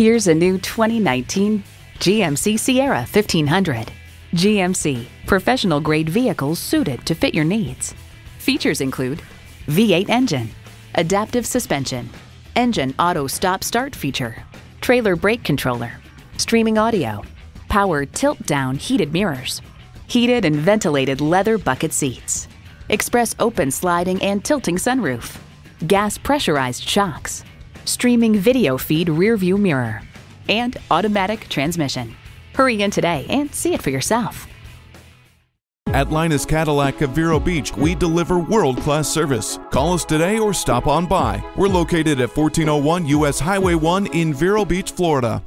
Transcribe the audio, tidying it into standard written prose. Here's a new 2019 GMC Sierra 1500. GMC, professional-grade vehicles suited to fit your needs. Features include V8 engine, adaptive suspension, engine auto stop-start feature, trailer brake controller, streaming audio, power tilt-down heated mirrors, heated and ventilated leather bucket seats, express open sliding and tilting sunroof, gas pressurized shocks, streaming video feed rearview mirror, and automatic transmission. Hurry in today and see it for yourself. At Linus Cadillac of Vero Beach, we deliver world-class service. Call us today or stop on by. We're located at 1401 US Highway 1 in Vero Beach, Florida.